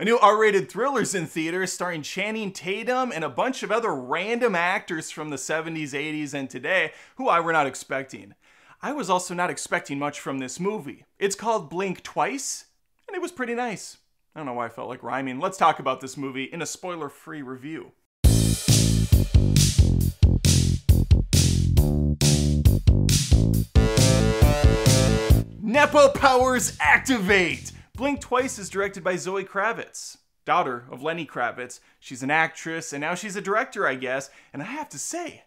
A new R-rated thriller's in theaters starring Channing Tatum and a bunch of other random actors from the 70s, 80s, and today who I were not expecting. I was also not expecting much from this movie. It's called Blink Twice, and it was pretty nice. I don't know why I felt like rhyming. Let's talk about this movie in a spoiler-free review. Nepo powers activate! Blink Twice is directed by Zoë Kravitz, daughter of Lenny Kravitz. She's an actress, and now she's a director, I guess, and I have to say,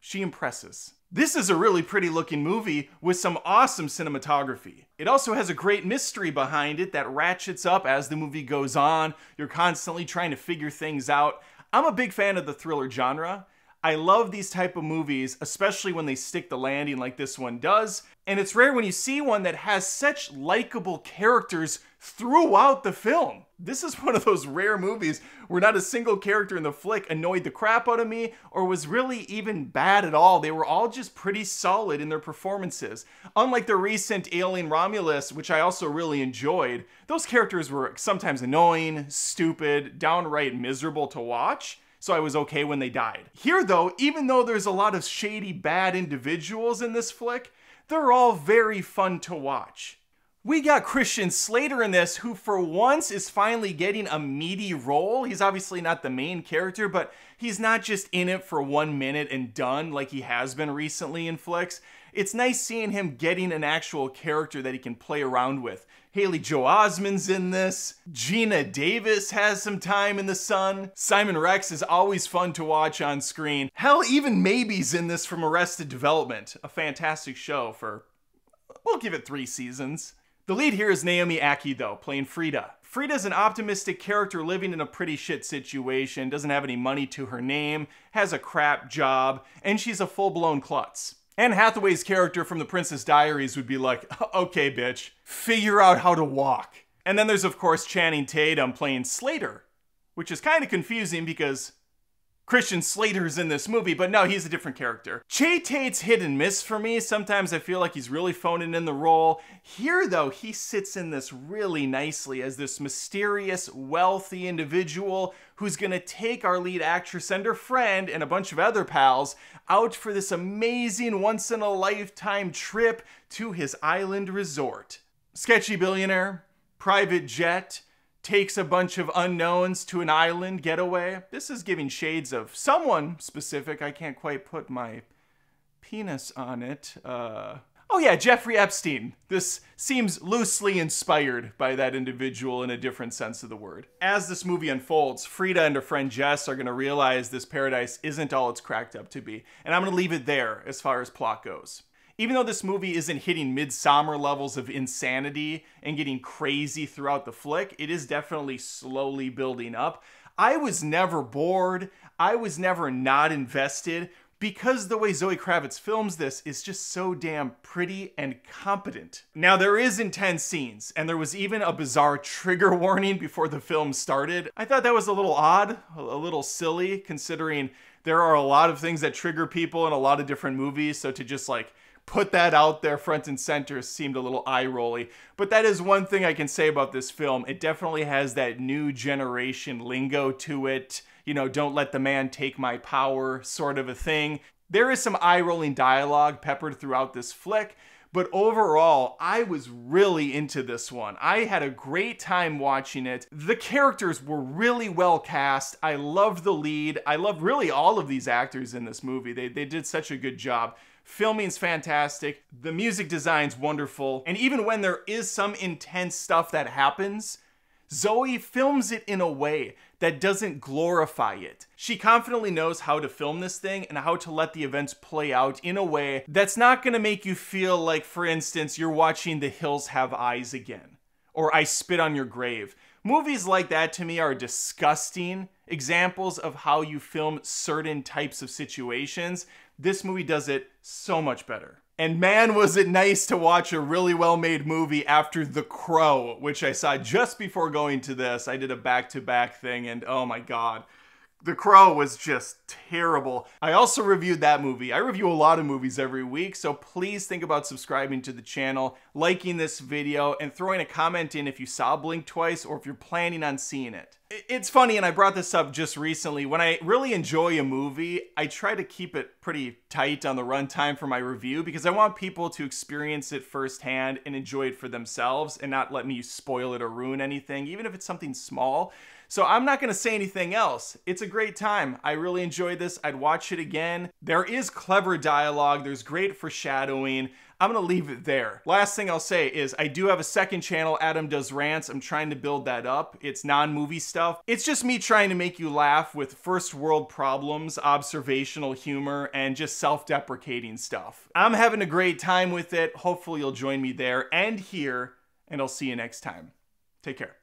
she impresses. This is a really pretty looking movie with some awesome cinematography. It also has a great mystery behind it that ratchets up as the movie goes on. You're constantly trying to figure things out. I'm a big fan of the thriller genre. I love these type of movies, especially when they stick the landing like this one does. And it's rare when you see one that has such likable characters throughout the film. This is one of those rare movies where not a single character in the flick annoyed the crap out of me or was really even bad at all. They were all just pretty solid in their performances. Unlike the recent Alien Romulus, which I also really enjoyed, those characters were sometimes annoying, stupid, downright miserable to watch. So I was okay when they died. Here though, even though there's a lot of shady bad individuals in this flick, they're all very fun to watch. We got Christian Slater in this, who for once is finally getting a meaty role. He's obviously not the main character, but he's not just in it for 1 minute and done like he has been recently in flicks. It's nice seeing him getting an actual character that he can play around with. Haley Joel Osment's in this. Gina Davis has some time in the sun. Simon Rex is always fun to watch on screen. Hell, even Mabie's in this from Arrested Development, a fantastic show for, we'll give it 3 seasons. The lead here is Naomi Ackie, though, playing Frida. Frida's an optimistic character living in a pretty shit situation, doesn't have any money to her name, has a crap job, and she's a full-blown klutz. Anne Hathaway's character from The Princess Diaries would be like, okay, bitch, figure out how to walk. And then there's, of course, Channing Tatum playing Slater, which is kind of confusing because Christian Slater's in this movie, but no, he's a different character. Channing Tatum's hit and miss for me. Sometimes I feel like he's really phoning in the role. Here, though, he sits in this really nicely as this mysterious, wealthy individual who's gonna take our lead actress and her friend and a bunch of other pals out for this amazing once-in-a-lifetime trip to his island resort. Sketchy billionaire, private jet, takes a bunch of unknowns to an island getaway. This is giving shades of someone specific. I can't quite put my penis on it. Oh yeah, Jeffrey Epstein. This seems loosely inspired by that individual in a different sense of the word. As this movie unfolds, Frida and her friend Jess are gonna realize this paradise isn't all it's cracked up to be. And I'm gonna leave it there as far as plot goes. Even though this movie isn't hitting Midsommar levels of insanity and getting crazy throughout the flick, it is definitely slowly building up. I was never bored. I was never not invested because the way Zoe Kravitz films this is just so damn pretty and competent. Now, there is intense scenes, and there was even a bizarre trigger warning before the film started. I thought that was a little odd, a little silly, considering there are a lot of things that trigger people in a lot of different movies, so to just like put that out there front and center seemed a little eye-rolly. But that is one thing I can say about this film. It definitely has that new generation lingo to it. You know, don't let the man take my power sort of a thing. There is some eye-rolling dialogue peppered throughout this flick. But overall, I was really into this one. I had a great time watching it. The characters were really well cast. I loved the lead. I loved really all of these actors in this movie. They did such a good job. Filming's fantastic. The music design's wonderful. And even when there is some intense stuff that happens, Zoe films it in a way that doesn't glorify it. She confidently knows how to film this thing and how to let the events play out in a way that's not gonna make you feel like, for instance, you're watching The Hills Have Eyes again, or I Spit on Your Grave. Movies like that to me are disgusting examples of how you film certain types of situations. This movie does it so much better. And man, was it nice to watch a really well-made movie after The Crow, which I saw just before going to this. I did a back-to-back thing, and oh my God. The Crow was just terrible. I also reviewed that movie. I review a lot of movies every week, so please think about subscribing to the channel, liking this video, and throwing a comment in if you saw Blink Twice or if you're planning on seeing it. It's funny, and I brought this up just recently. When I really enjoy a movie, I try to keep it pretty tight on the runtime for my review because I want people to experience it firsthand and enjoy it for themselves and not let me spoil it or ruin anything, even if it's something small. So I'm not going to say anything else. It's a great time. I really enjoyed this. I'd watch it again. There is clever dialogue. There's great foreshadowing. I'm going to leave it there. Last thing I'll say is I do have a second channel, Adam Does Rants. I'm trying to build that up. It's non-movie stuff. It's just me trying to make you laugh with first world problems, observational humor, and just self-deprecating stuff. I'm having a great time with it. Hopefully you'll join me there and here, and I'll see you next time. Take care.